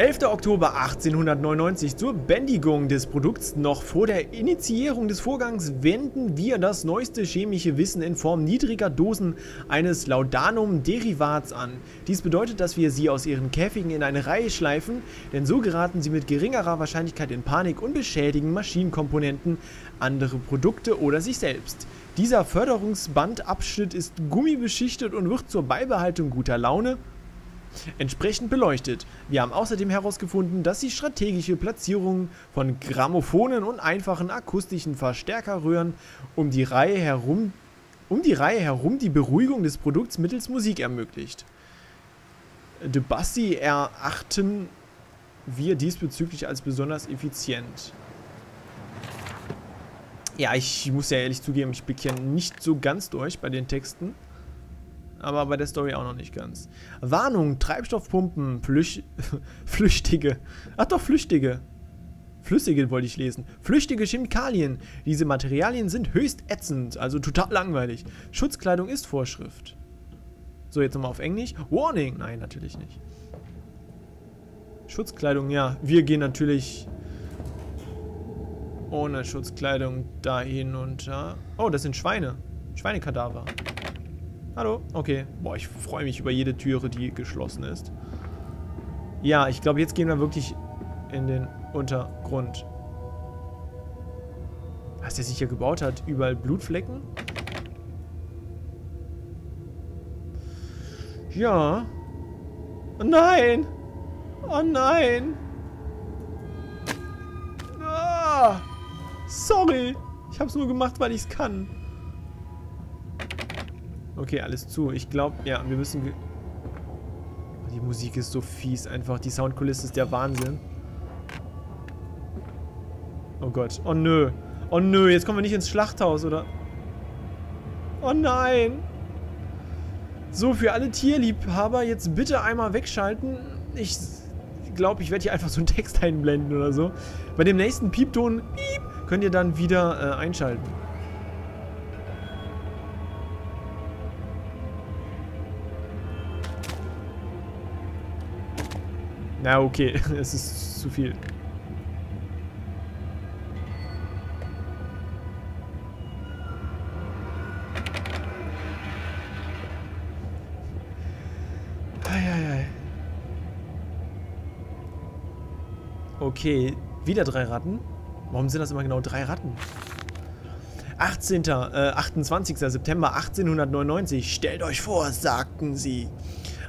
11. Oktober 1899, zur Bändigung des Produkts noch vor der Initiierung des Vorgangs wenden wir das neueste chemische Wissen in Form niedriger Dosen eines Laudanum-Derivats an. Dies bedeutet, dass wir sie aus ihren Käfigen in eine Reihe schleifen, denn so geraten sie mit geringerer Wahrscheinlichkeit in Panik und beschädigen Maschinenkomponenten, andere Produkte oder sich selbst. Dieser Förderungsbandabschnitt ist gummibeschichtet und wird zur Beibehaltung guter Laune entsprechend beleuchtet. Wir haben außerdem herausgefunden, dass die strategische Platzierung von Grammophonen und einfachen akustischen Verstärkerröhren um die Reihe herum die Beruhigung des Produkts mittels Musik ermöglicht. Debussy erachten wir diesbezüglich als besonders effizient. Ja, ich muss ja ehrlich zugeben, ich bin ja nicht so ganz durch bei den Texten. Aber bei der Story auch noch nicht ganz. Warnung, Treibstoffpumpen, flüchtige. Ach doch, flüchtige. Flüssige wollte ich lesen. Flüchtige Chemikalien. Diese Materialien sind höchst ätzend, also total langweilig. Schutzkleidung ist Vorschrift. So, jetzt nochmal auf Englisch. Warning. Nein, natürlich nicht. Schutzkleidung, ja. Wir gehen natürlich ohne Schutzkleidung da hinunter. Oh, das sind Schweine. Schweinekadaver. Hallo? Okay. Boah, ich freue mich über jede Türe, die geschlossen ist. Ja, ich glaube, jetzt gehen wir wirklich in den Untergrund. Was der sich hier gebaut hat? Überall Blutflecken? Ja. Oh nein! Oh nein! Ah, sorry! Ich habe es nur gemacht, weil ich es kann. Okay, alles zu. Ich glaube, ja, wir müssen... Die Musik ist so fies einfach. Die Soundkulisse ist der Wahnsinn. Oh Gott. Oh nö. Oh nö, jetzt kommen wir nicht ins Schlachthaus, oder? Oh nein. So, für alle Tierliebhaber, jetzt bitte einmal wegschalten. Ich glaube, ich werde hier einfach so einen Text einblenden oder so. Bei dem nächsten Piepton, piep, könnt ihr dann wieder einschalten. Na okay, es ist zu viel. Eieiei. Okay, wieder 3 Ratten. Warum sind das immer genau 3 Ratten? 28. September 1899. Stellt euch vor, sagten sie.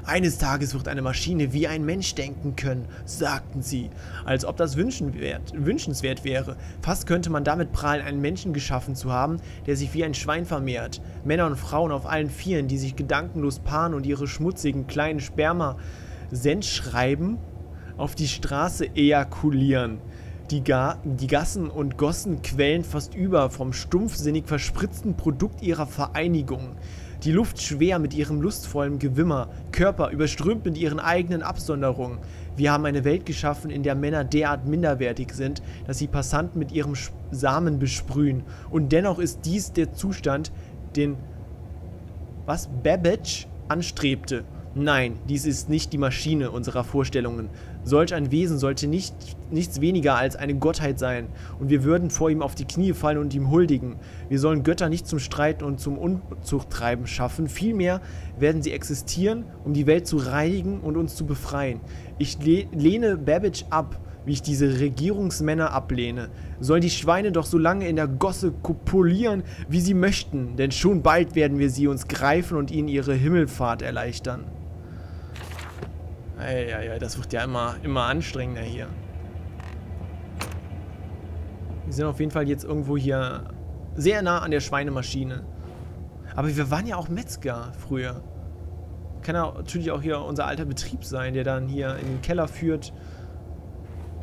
Eines Tages wird eine Maschine wie ein Mensch denken können, sagten sie, als ob das wünschenswert wäre. Fast könnte man damit prahlen, einen Menschen geschaffen zu haben, der sich wie ein Schwein vermehrt. Männer und Frauen auf allen Vieren, die sich gedankenlos paaren und ihre schmutzigen kleinen Sperma-Sendschreiben auf die Straße ejakulieren. Die Gassen und Gossen quellen fast über vom stumpfsinnig verspritzten Produkt ihrer Vereinigung. Die Luft schwer mit ihrem lustvollen Gewimmer, Körper überströmt mit ihren eigenen Absonderungen. Wir haben eine Welt geschaffen, in der Männer derart minderwertig sind, dass sie Passanten mit ihrem Samen besprühen. Und dennoch ist dies der Zustand, den Babbage anstrebte. Nein, dies ist nicht die Maschine unserer Vorstellungen. Solch ein Wesen sollte nichts weniger als eine Gottheit sein, und wir würden vor ihm auf die Knie fallen und ihm huldigen. Wir sollen Götter nicht zum Streiten und zum Unzuchttreiben schaffen, vielmehr werden sie existieren, um die Welt zu reinigen und uns zu befreien. Ich lehne Babbage ab, wie ich diese Regierungsmänner ablehne. Sollen die Schweine doch so lange in der Gosse kopulieren, wie sie möchten, denn schon bald werden wir sie uns greifen und ihnen ihre Himmelfahrt erleichtern. Eieiei, das wird ja immer anstrengender hier. Wir sind auf jeden Fall jetzt irgendwo hier sehr nah an der Schweinemaschine. Aber wir waren ja auch Metzger früher. Kann ja natürlich auch hier unser alter Betrieb sein, der dann hier in den Keller führt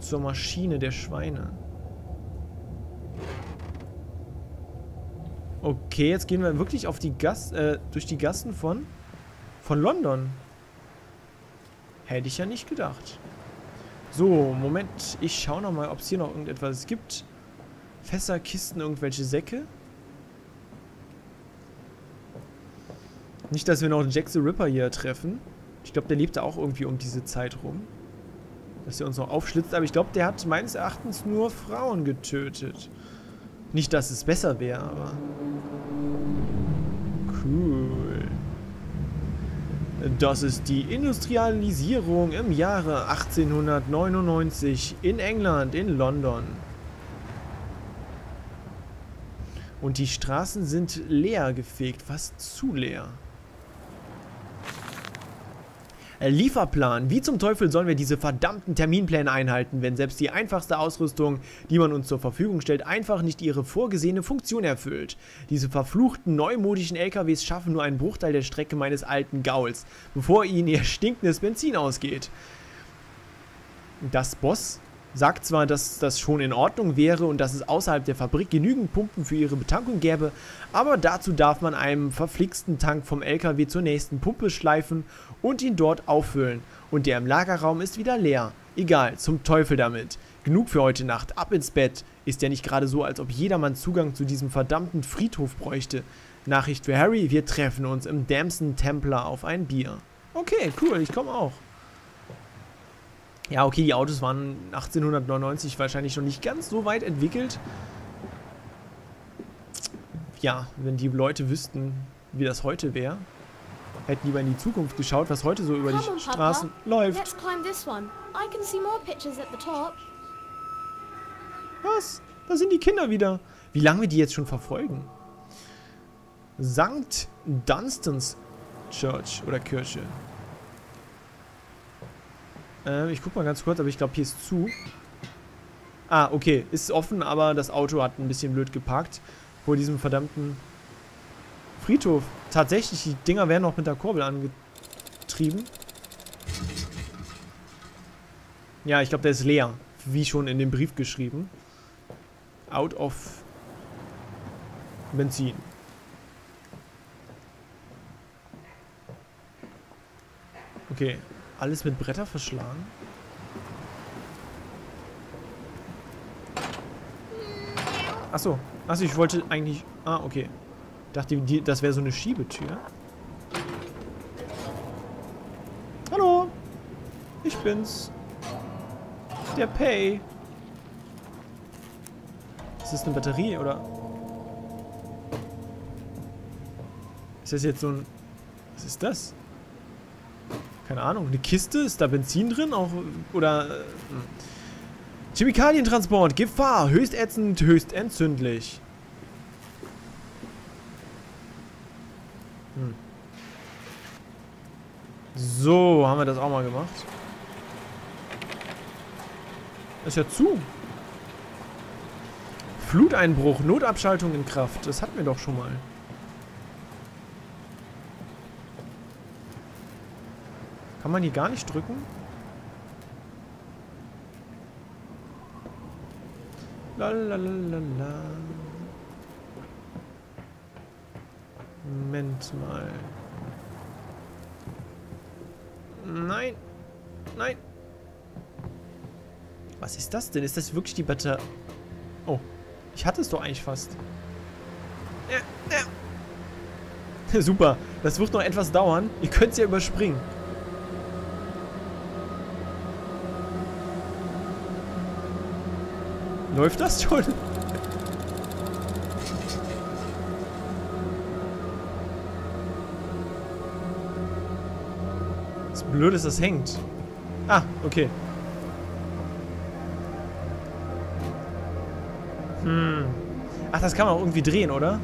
zur Maschine der Schweine. Okay, jetzt gehen wir wirklich auf die durch die Gassen von London. Hätte ich ja nicht gedacht. So, Moment. Ich schaue nochmal, ob es hier noch irgendetwas gibt. Fässer, Kisten, irgendwelche Säcke. Nicht, dass wir noch einen Jack the Ripper hier treffen. Ich glaube, der lebte auch irgendwie um diese Zeit rum. dass der uns noch aufschlitzt. Aber ich glaube, der hat meines Erachtens nur Frauen getötet. Nicht, dass es besser wäre, aber... Cool. Das ist die Industrialisierung im Jahre 1899 in England, in London. Und die Straßen sind leer gefegt, fast zu leer. Lieferplan. Wie zum Teufel sollen wir diese verdammten Terminpläne einhalten, wenn selbst die einfachste Ausrüstung, die man uns zur Verfügung stellt, einfach nicht ihre vorgesehene Funktion erfüllt? Diese verfluchten, neumodischen LKWs schaffen nur einen Bruchteil der Strecke meines alten Gauls, bevor ihnen ihr stinkendes Benzin ausgeht. Das Boss sagt zwar, dass das schon in Ordnung wäre und dass es außerhalb der Fabrik genügend Pumpen für ihre Betankung gäbe, aber dazu darf man einen verflixten Tank vom LKW zur nächsten Pumpe schleifen und ihn dort auffüllen. Und der im Lagerraum ist wieder leer. Egal, zum Teufel damit. Genug für heute Nacht, ab ins Bett. Ist ja nicht gerade so, als ob jedermann Zugang zu diesem verdammten Friedhof bräuchte. Nachricht für Harry, wir treffen uns im Damson Templar auf ein Bier. Okay, cool, ich komme auch. Ja, okay, die Autos waren 1899 wahrscheinlich noch nicht ganz so weit entwickelt. Ja, wenn die Leute wüssten, wie das heute wäre, hätten lieber in die Zukunft geschaut, was heute so über die Straßen läuft. Was? Da sind die Kinder wieder. Wie lange wir die jetzt schon verfolgen? St. Dunstans Church oder Kirche. Ich guck mal ganz kurz, aber ich glaube, hier ist zu. Ah, okay. Ist offen, aber das Auto hat ein bisschen blöd geparkt. Vor diesem verdammten Friedhof. Tatsächlich, die Dinger werden noch mit der Kurbel angetrieben. Ja, ich glaube, der ist leer. Wie schon in dem Brief geschrieben. Out of Benzin. Okay. Alles mit Bretter verschlagen? Achso. Achso, ich wollte eigentlich... Ah, okay. Ich dachte, das wäre so eine Schiebetür. Hallo. Ich bin's. Der Pay. Ist das eine Batterie, oder? Ist das jetzt so ein... Was ist das? Keine Ahnung, eine Kiste? Ist da Benzin drin? Auch, oder... Chemikalientransport, Gefahr, höchst ätzend, höchst entzündlich. So, haben wir das auch mal gemacht. Ist ja zu. Fluteinbruch, Notabschaltung in Kraft, das hatten wir doch schon mal. Kann man hier gar nicht drücken? Lalalala. Moment mal. Nein. Nein. Was ist das denn? Ist das wirklich die Batterie? Oh. Ich hatte es doch eigentlich fast. Ja. Super. Das wird noch etwas dauern. Ihr könnt es ja überspringen. Läuft das schon? Das Blöde ist, das hängt. Ah, okay. Ach, das kann man auch irgendwie drehen, oder?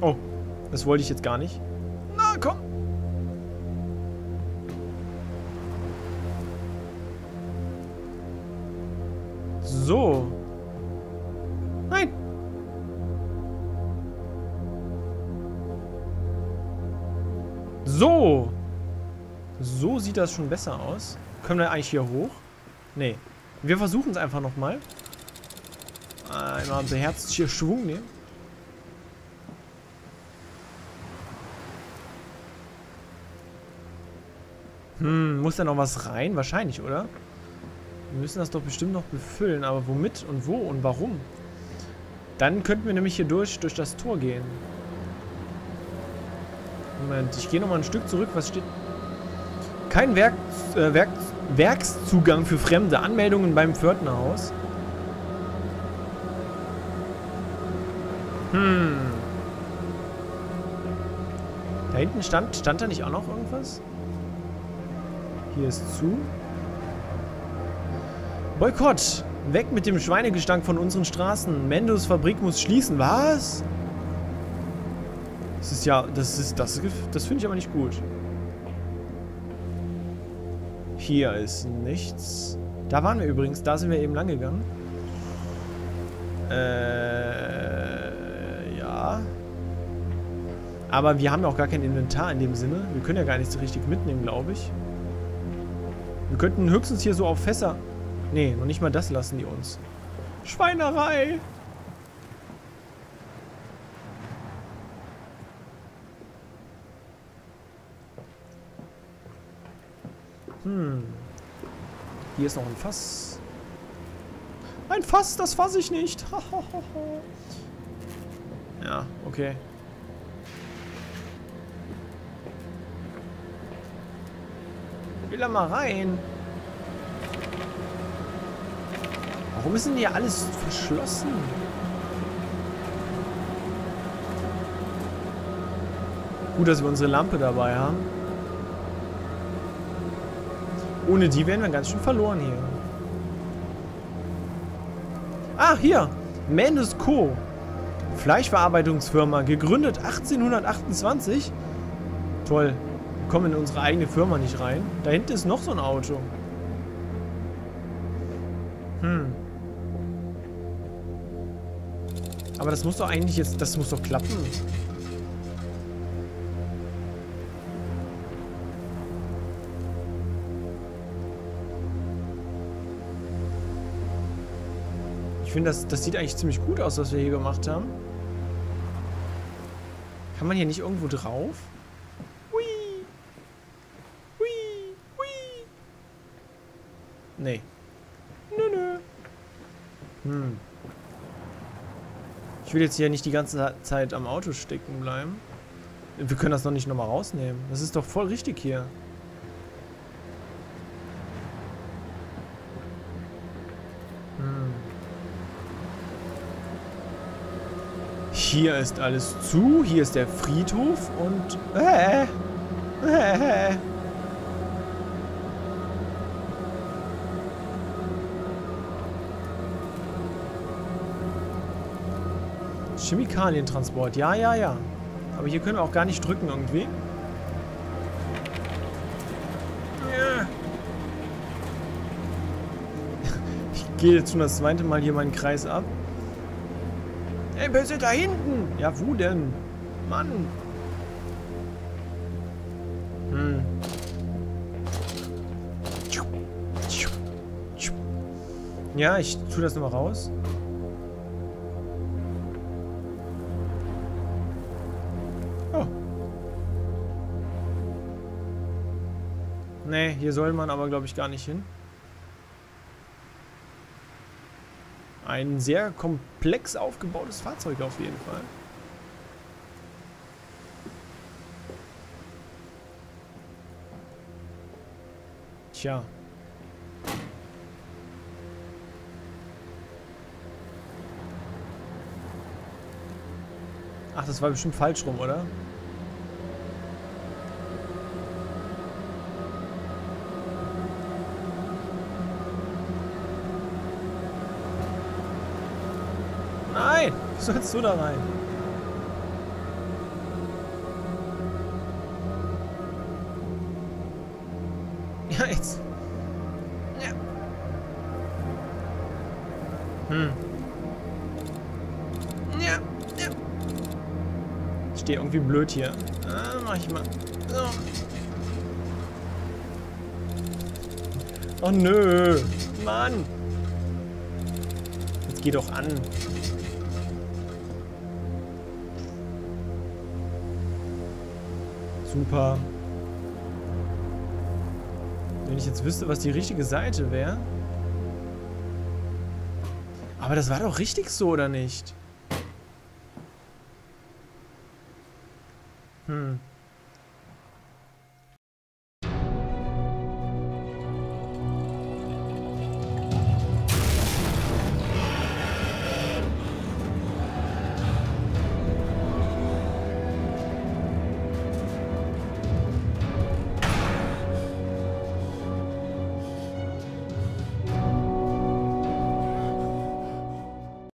Oh, das wollte ich jetzt gar nicht. Na, komm! So. Nein. So. So sieht das schon besser aus. Können wir eigentlich hier hoch? Nee. Wir versuchen es einfach nochmal. Einmal beherzt hier Schwung nehmen. Muss da noch was rein? Wahrscheinlich, oder? Wir müssen das doch bestimmt noch befüllen, aber womit und wo und warum? Dann könnten wir nämlich hier durch das Tor gehen. Moment, ich gehe nochmal ein Stück zurück. Was steht? Kein Werkszugang für Fremde. Anmeldungen beim Pförtnerhaus. Hm. Da hinten stand da nicht auch noch irgendwas? Hier ist zu. Boykott! Weg mit dem Schweinegestank von unseren Straßen. Mandus Fabrik muss schließen. Was? Das ist ja... Das finde ich aber nicht gut. Hier ist nichts. Da waren wir übrigens. Da sind wir eben lang gegangen. Ja. Aber wir haben ja auch gar kein Inventar in dem Sinne. Wir können ja gar nichts richtig mitnehmen, glaube ich. Wir könnten höchstens hier so auf Fässer... Nee, noch nicht mal das lassen die uns. Schweinerei! Hm. Hier ist noch ein Fass. Ein Fass, das fass ich nicht. Ja, okay. Ich will da mal rein. Warum ist denn hier alles verschlossen? Gut, dass wir unsere Lampe dabei haben. Ohne die wären wir ganz schön verloren hier. Ah, hier! Mandus Co. Fleischverarbeitungsfirma. Gegründet 1828. Toll. Wir kommen in unsere eigene Firma nicht rein. Da hinten ist noch so ein Auto. Hm. Aber das muss doch eigentlich jetzt... Das muss doch klappen. Ich finde, das sieht eigentlich ziemlich gut aus, was wir hier gemacht haben. Kann man hier nicht irgendwo drauf? Hui! Hui! Hui! Nee. Nö, nö. Hm. Ich will jetzt hier nicht die ganze Zeit am Auto stecken bleiben. Wir können das noch nicht nochmal rausnehmen. Das ist doch voll richtig hier. Hm. Hier ist alles zu. Hier ist der Friedhof und... Chemikalientransport, ja, ja, ja. Aber hier können wir auch gar nicht drücken irgendwie. Ja. Ich gehe jetzt schon das zweite Mal hier meinen Kreis ab. Ey, bist du da hinten? Ja, wo denn? Mann. Hm. Ja, ich tue das nochmal raus. Nee, hier soll man aber, glaube ich, gar nicht hin. Ein sehr komplex aufgebautes Fahrzeug auf jeden Fall. Tja. Ach, das war bestimmt falsch rum, oder? Sollst du da rein? Ja, jetzt. Ja. Hm. Ja, ja. Ich stehe irgendwie blöd hier. Mach ich mal. So. Oh nö. Mann. Jetzt geh doch an. Super. Wenn ich jetzt wüsste, was die richtige Seite wäre. Aber das war doch richtig so, oder nicht? Hm.